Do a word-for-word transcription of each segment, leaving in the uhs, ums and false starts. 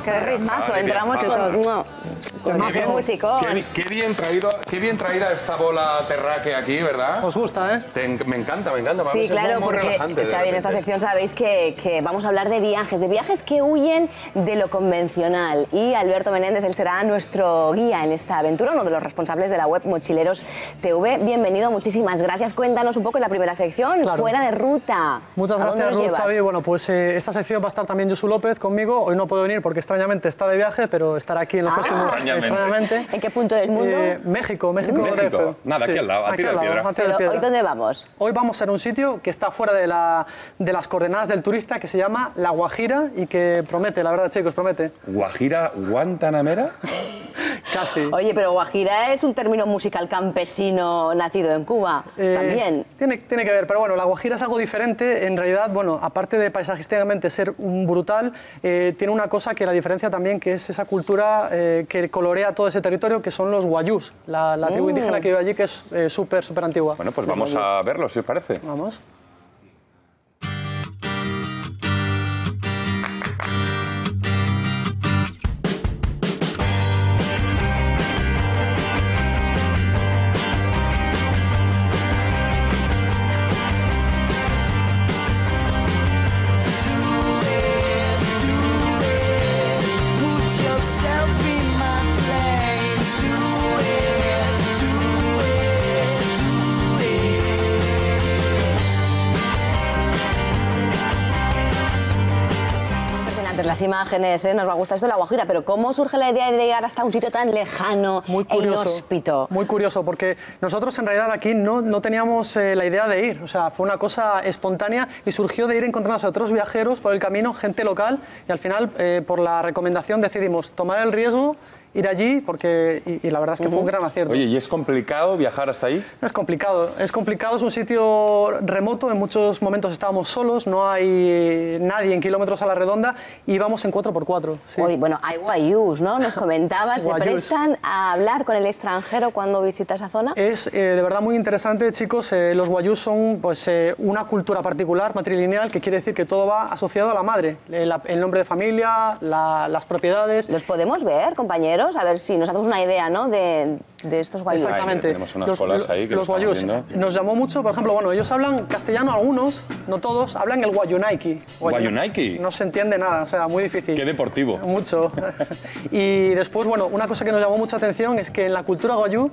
ritmazo, qué ritmazo. Entramos con más músico. Qué bien traído, qué bien traída esta bola terráquea aquí, ¿verdad? Os gusta, ¿eh? Te, me encanta, me encanta. Sí, claro, muy, muy porque Xavi, en esta sección sabéis que, que vamos a hablar de viajes, de viajes que huyen de lo convencional. Y Alberto Menéndez, él será nuestro guía en esta aventura, uno de los responsables de la web Mochileros T V. Bienvenido, muchísimas gracias. Cuéntanos un poco en la primera sección, claro. Fuera de ruta. Muchas gracias, Ruth, Xavi. Bueno, pues eh, esta sección va a estar también Josu López conmigo. Hoy no puedo venir porque extrañamente está de viaje, pero estará aquí en los ah, próximos... Extrañamente. extrañamente. ¿En qué punto del mundo? Eh, México, México. México. Nada, sí. Aquí al lado, a tirar piedra. Pero, ¿hoy dónde vamos? Hoy vamos a un sitio que está fuera de, la, de las coordenadas del turista, que se llama La Guajira y que promete, la verdad, chicos, promete. ¿Guajira guantanamera? Casi. Oye, pero Guajira es un término musical campesino nacido en Cuba, eh, también. Tiene, tiene que ver, pero bueno, La Guajira es algo diferente. En realidad, bueno, aparte de paisajísticamente ser un brutal, eh, tiene una cosa que la diferencia también, que es esa cultura eh, que colorea todo ese territorio, que son los wayús, la, la tribu mm. indígena que vive allí, que es eh, súper, súper antigua. Bueno, pues los vamos wayús. a verlo, si os parece. Vamos. Las imágenes, ¿eh? Nos va a gustar esto de La Guajira, pero ¿cómo surge la idea de llegar hasta un sitio tan lejano muy curioso, e inhóspito? Muy curioso, porque nosotros en realidad aquí no, no teníamos eh, la idea de ir, o sea, fue una cosa espontánea y surgió de ir encontrándose a otros viajeros por el camino, gente local, y al final, eh, por la recomendación, decidimos tomar el riesgo, ir allí, porque y, y la verdad es que uh-huh. fue un gran acierto. Oye, ¿y es complicado viajar hasta ahí? No es complicado, es complicado, es un sitio remoto, en muchos momentos estábamos solos, no hay nadie en kilómetros a la redonda y vamos en cuatro por cuatro. Sí. Oye, bueno, hay wayús, ¿no? Nos comentabas, ¿se prestan a hablar con el extranjero cuando visita esa zona? Es eh, de verdad muy interesante, chicos. Eh, los wayús son pues, eh, una cultura particular, matrilineal, que quiere decir que todo va asociado a la madre. El, el nombre de familia, la, las propiedades... ¿Los podemos ver, compañeros? A ver si nos hacemos una idea, ¿no? de, de estos wayús. Exactamente. Ahí, tenemos unas los, colas ahí que los wayús. Nos llamó mucho, por ejemplo, bueno, ellos hablan castellano, algunos, no todos, hablan el wayuunaiki. ¿Wayuunaiki? No se entiende nada, o sea, muy difícil. Qué deportivo. Mucho. Y después, bueno, una cosa que nos llamó mucha atención es que en la cultura wayú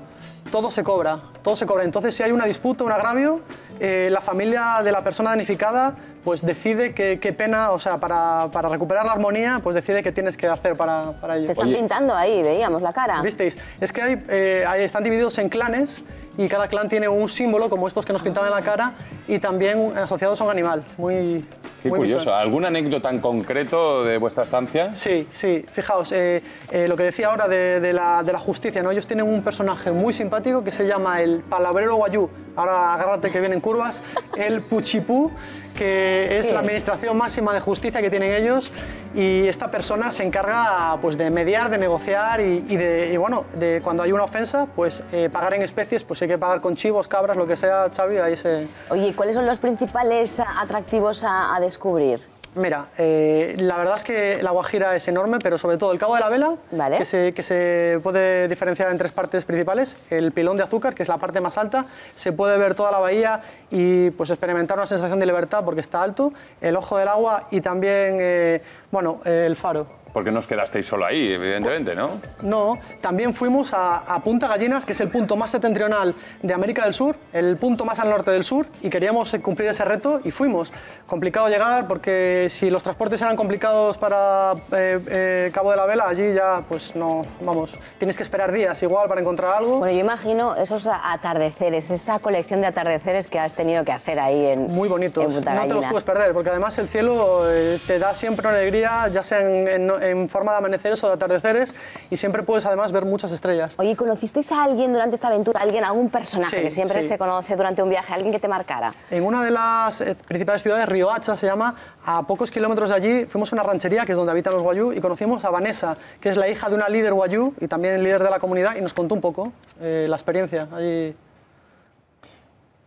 todo se cobra, todo se cobra. Entonces, si hay una disputa, un agravio, eh, la familia de la persona danificada pues decide qué pena, o sea, para, para recuperar la armonía, pues decide qué tienes que hacer para, para ello. Te están Oye. pintando ahí, veíamos la cara. ¿Visteis? Es que hay, eh, hay, están divididos en clanes y cada clan tiene un símbolo, como estos que nos pintaban en la cara, y también asociados a un animal. Muy... Qué Muy curioso. Visual. ¿Alguna anécdota en concreto de vuestra estancia? Sí, sí. Fijaos, eh, eh, lo que decía ahora de, de, la, de la justicia, ¿no? Ellos tienen un personaje muy simpático que se llama el palabrero wayú. Ahora agárrate que vienen curvas. El puchipú, que es la administración máxima de justicia que tienen ellos. Y esta persona se encarga pues, de mediar, de negociar y, y, de, y bueno, de cuando hay una ofensa, pues eh, pagar en especies, pues hay que pagar con chivos, cabras, lo que sea, Xavi, ahí se... Oye, ¿cuáles son los principales atractivos a, a descubrir? Mira, eh, la verdad es que La Guajira es enorme, pero sobre todo el Cabo de la Vela, vale. que, se, que se puede diferenciar en tres partes principales. El pilón de azúcar, que es la parte más alta, se puede ver toda la bahía y pues experimentar una sensación de libertad porque está alto. El ojo del agua y también, eh, bueno, eh, el faro. Porque no os quedasteis solo ahí, evidentemente, ¿no? No, también fuimos a, a Punta Gallinas, que es el punto más septentrional de América del Sur, el punto más al norte del sur, y queríamos cumplir ese reto y fuimos. Complicado llegar, porque si los transportes eran complicados para eh, eh, Cabo de la Vela, allí ya, pues no, vamos, tienes que esperar días igual para encontrar algo. Bueno, yo imagino esos atardeceres, esa colección de atardeceres que has tenido que hacer ahí en Punta Gallinas. Muy bonitos, no te los puedes perder, porque además el cielo eh, te da siempre una alegría, ya sea en... en en forma de amaneceres o de atardeceres y siempre puedes además ver muchas estrellas. Oye, ¿conocisteis a alguien durante esta aventura? ¿Alguien, algún personaje sí, que siempre sí. se conoce durante un viaje? ¿Alguien que te marcara? En una de las eh, principales ciudades, Río Oacha se llama, a pocos kilómetros de allí fuimos a una ranchería que es donde habitan los wayú y conocimos a Vanessa, que es la hija de una líder wayú y también líder de la comunidad y nos contó un poco eh, la experiencia allí.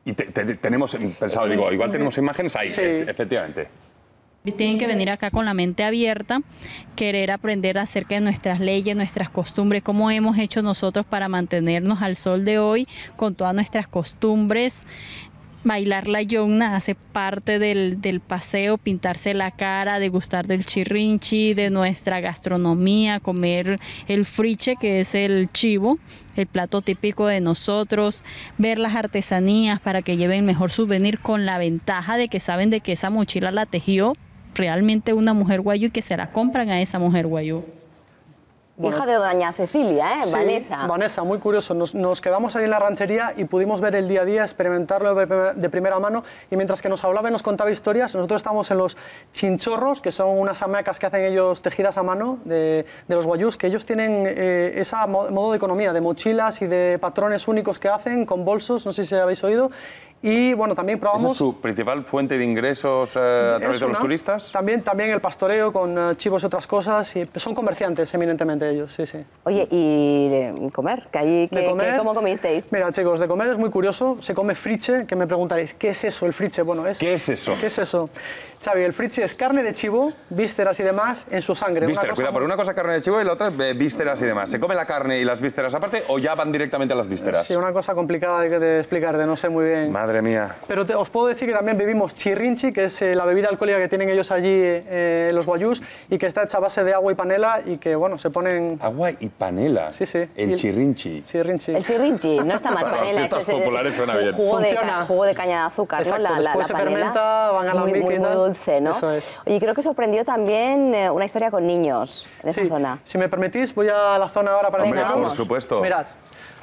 Y te, te, tenemos pensado, digo, igual tenemos imágenes ahí, sí. efectivamente. Tienen que venir acá con la mente abierta, querer aprender acerca de nuestras leyes, nuestras costumbres, cómo hemos hecho nosotros para mantenernos al sol de hoy con todas nuestras costumbres. Bailar la yonna hace parte del, del paseo, pintarse la cara, degustar del chirrinchi, de nuestra gastronomía, comer el friche, que es el chivo, el plato típico de nosotros, ver las artesanías para que lleven mejor souvenir, con la ventaja de que saben de que esa mochila la tejió realmente una mujer wayúu y que se la compran a esa mujer wayúu. Bueno, hija de doña Cecilia, ¿eh? Sí, Vanessa. Vanessa, muy curioso. Nos, nos quedamos ahí en la ranchería y pudimos ver el día a día, experimentarlo de, de primera mano. Y mientras que nos hablaba y nos contaba historias, nosotros estábamos en los chinchorros, que son unas hamacas que hacen ellos tejidas a mano de, de los wayús, que ellos tienen eh, ese mo modo de economía, de mochilas y de patrones únicos que hacen, con bolsos, no sé si habéis oído. Y bueno, también probamos... ¿Esa es su principal fuente de ingresos eh, a través una, de los turistas? También, también el pastoreo con eh, chivos y otras cosas. Y son comerciantes, eminentemente ellos, sí, sí. Oye, ¿y de comer? ¿Qué hay, qué, de comer qué, ¿Cómo comisteis? Mira, chicos, de comer es muy curioso. Se come friche, que me preguntaréis, ¿qué es eso el friche? Bueno, es... ¿Qué es eso? ¿Qué es eso? Xavi, el friche es carne de chivo, vísceras y demás en su sangre. Vísceras, cuidado, muy... por una cosa carne de chivo y la otra vísceras y demás. ¿Se come la carne y las vísceras aparte o ya van directamente a las vísceras? Sí, una cosa complicada de, de explicar, de no sé muy bien... Madre mía. Pero te, os puedo decir que también bebimos chirrinchi, que es eh, la bebida alcohólica que tienen ellos allí, eh, los wayús, y que está hecha a base de agua y panela y que, bueno, se ponen... ¿Agua y panela? Sí, sí. El, el chirrinchi. Chirrinchi. El chirrinchi, no está mal. Panela, eso es el jugo de, jugo de caña de azúcar, exacto, ¿no? La, la, la se panela fermenta, van a la muy, muy, muy dulce, ¿no? Eso es. Y creo que sorprendió también eh, una historia con niños en esa sí, zona. Si me permitís, voy a la zona ahora para... Hombre, que por supuesto. Mirad.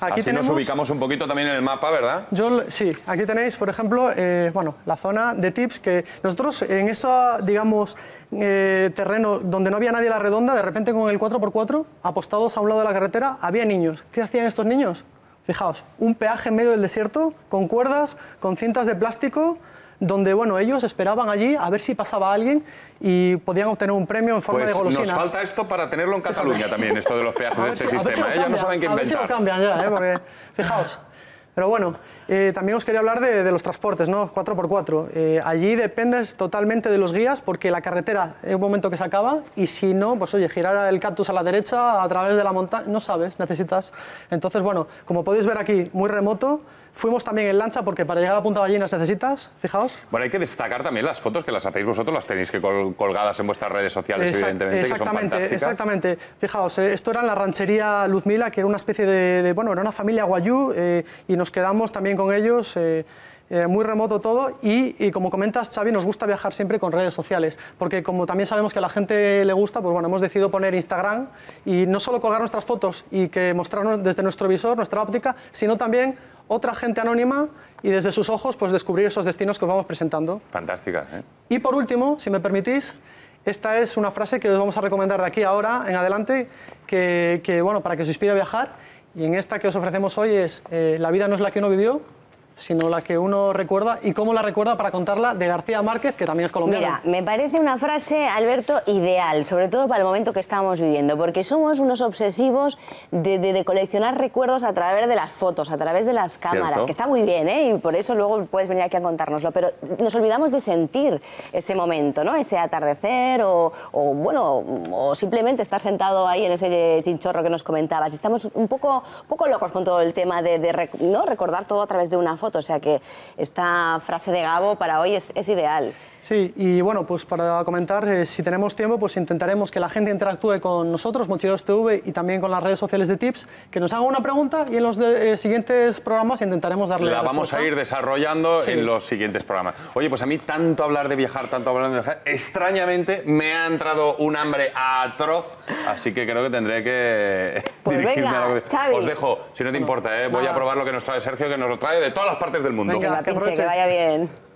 Aquí así tenemos, nos ubicamos un poquito también en el mapa, ¿verdad? Yo, sí, aquí tenéis, por ejemplo, eh, bueno, la zona de tips que nosotros en esa, digamos, eh, terreno donde no había nadie a la redonda, de repente con el cuatro por cuatro, apostados a un lado de la carretera, había niños. ¿Qué hacían estos niños? Fijaos, un peaje en medio del desierto, con cuerdas, con cintas de plástico, donde bueno, ellos esperaban allí a ver si pasaba alguien y podían obtener un premio en forma pues de golosinas. Nos falta esto para tenerlo en Cataluña también, esto de los peajes de este si, sistema. Si Ellos no saben qué inventar. A ver si lo cambian ya, ¿eh? Porque, fijaos. Pero bueno, eh, también os quería hablar de, de los transportes, ¿no? cuatro por cuatro. Eh, allí dependes totalmente de los guías porque la carretera es un momento que se acaba y si no, pues oye, girar el cactus a la derecha a través de la montaña, no sabes, necesitas. Entonces, bueno, como podéis ver aquí, muy remoto. Fuimos también en lancha porque para llegar a Punta Gallinas necesitas, fijaos. Bueno, hay que destacar también las fotos que las hacéis vosotros, las tenéis que col colgadas en vuestras redes sociales, exact evidentemente, que son fantásticas. Exactamente, fijaos, eh, esto era en la ranchería Luzmila, que era una especie de, de bueno, era una familia wayú eh, y nos quedamos también con ellos... Eh, Eh, muy remoto todo y, y como comentas, Xavi, nos gusta viajar siempre con redes sociales porque como también sabemos que a la gente le gusta, pues bueno, hemos decidido poner Instagram y no solo colgar nuestras fotos y que mostrarnos desde nuestro visor, nuestra óptica, sino también otra gente anónima y desde sus ojos pues descubrir esos destinos que os vamos presentando. Fantástica, ¿eh? Y por último, si me permitís, esta es una frase que os vamos a recomendar de aquí ahora en adelante que, que bueno, para que os inspire a viajar, y en esta que os ofrecemos hoy es eh, la vida no es la que uno vivió, sino la que uno recuerda y cómo la recuerda, para contarla, de García Márquez, que también es colombiano. Mira, me parece una frase, Alberto, ideal, sobre todo para el momento que estamos viviendo, porque somos unos obsesivos de, de, de coleccionar recuerdos a través de las fotos, a través de las cámaras, ¿cierto? Que está muy bien, ¿eh? Y por eso luego puedes venir aquí a contárnoslo, pero nos olvidamos de sentir ese momento, ¿no? Ese atardecer o, o bueno, o simplemente estar sentado ahí en ese chinchorro que nos comentabas. Estamos un poco, poco locos con todo el tema de, de ¿no? recordar todo a través de una foto. O sea que esta frase de Gabo para hoy es, es ideal. Sí, y bueno, pues para comentar, eh, si tenemos tiempo, pues intentaremos que la gente interactúe con nosotros, Mochileros T V, y también con las redes sociales de Tips, que nos haga una pregunta y en los de, eh, siguientes programas intentaremos darle la, la vamos respuesta. A ir desarrollando sí. en los siguientes programas. Oye, pues a mí tanto hablar de viajar, tanto hablar de viajar, extrañamente me ha entrado un hambre atroz, así que creo que tendré que pues dirigirme venga, a lo que... Xavi. Os dejo, si no te no, importa, eh, voy nada. a probar lo que nos trae Sergio, que nos lo trae de todas las partes del mundo. Venga, que, pinche, que vaya bien.